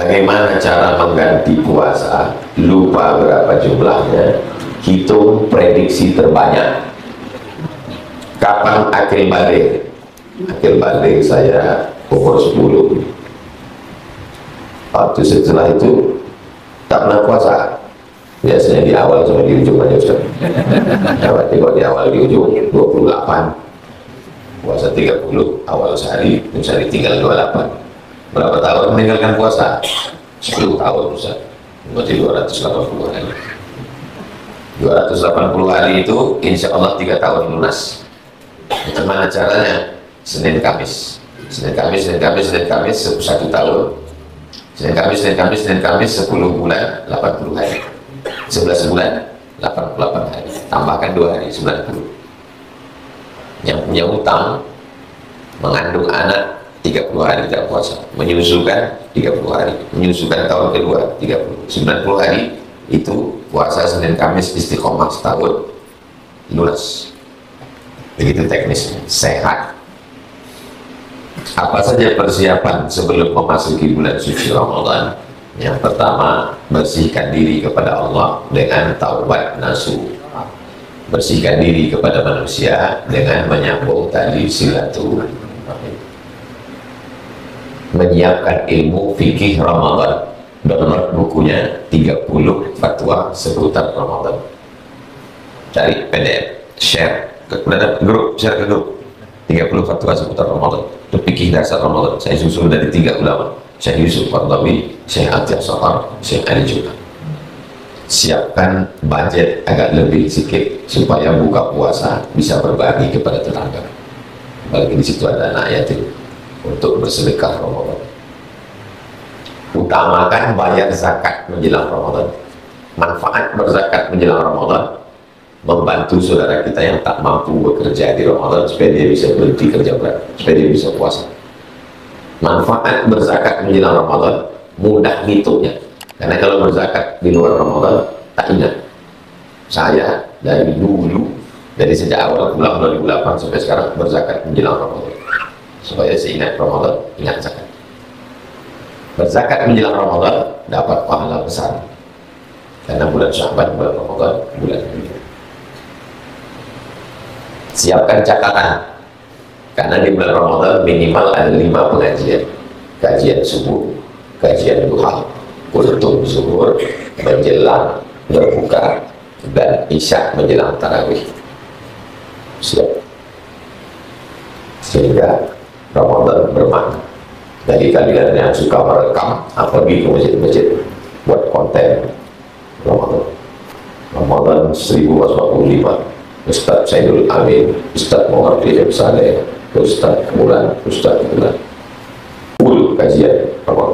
Bagaimana cara mengganti puasa? Lupa berapa jumlahnya, hitung prediksi terbanyak. Kapan akil balik? Akil balik saya umur 10. Waktu setelah itu tak pernah puasa. Biasanya di awal sama di ujung aja Ustaz. Berarti kalau di awal di ujung 28, puasa 30, awal sehari, sehari tinggal 28. Berapa tahun meninggalkan puasa? 10 tahun Ustaz. Berarti 280 hari. 280 hari itu insya Allah 3 tahun lunas. Bagaimana caranya? Senin Kamis. Senin Kamis, Senin Kamis, Senin Kamis 1 tahun. Senin Kamis, Senin Kamis, Senin Kamis 10 bulan 80 hari. 11 bulan 88 hari, tambahkan 2 hari 90. Yang punya utang mengandung anak 30 hari tidak puasa, menyusukan 30 hari, menyusukan tahun kedua 90 hari itu puasa Senin Kamis istiqomah setahun lunas. Begitu teknisnya, sehat. Apa saja persiapan sebelum memasuki bulan suci Ramadan? Yang pertama, bersihkan diri kepada Allah dengan taubat nasuh. Bersihkan diri kepada manusia dengan menyambung tali silaturahmi. Menyiapkan ilmu fikih Ramadan. Download bukunya 30 fatwa seputar Ramadan. Cari PDF, share ke grup, share ke grup. 30 fatwa seputar Ramadan. Itu fikih dasar Ramadan. Saya susun dari 3 ulama. Syekh Yusuf Qardawi, Syekh Atiyah Sotar, Syekh Adi Jum'an. Siapkan budget agak lebih sedikit supaya buka puasa bisa berbagi kepada tetangga. Apalagi di situ ada anak yatim untuk bersedekah Ramadan. Utamakan bayar zakat menjelang Ramadan. Manfaat berzakat menjelang Ramadan membantu saudara kita yang tak mampu bekerja di Ramadan supaya dia bisa berhenti kerja berat, supaya dia bisa puasa. Manfaat berzakat menjelang Ramadan mudah hitungnya, karena kalau berzakat di luar Ramadan tak ingat. Saya dari dulu, dari sejak awal bulan 2008 sampai sekarang berzakat menjelang Ramadan supaya seingat Ramadan ingat zakat. Berzakat menjelang Ramadan dapat pahala besar karena bulan Sya'ban, bulan Ramadan, bulan ini. Siapkan catatan. Karena di bulan Ramadan minimal ada 5 pengajian. Kajian subuh, kajian duha, kultum zuhur, menjelang berbuka, dan isya menjelang tarawih. Siap. Sehingga Ramadan bermakna. Bagi kalian yang suka merekam, apalagi ke masjid-masjid buat konten Ramadan. Ramadan 1445, Ustaz Saidul Amin, Ustaz Mulan, Ustaz Mulan, Ustaz Mulan, full kajian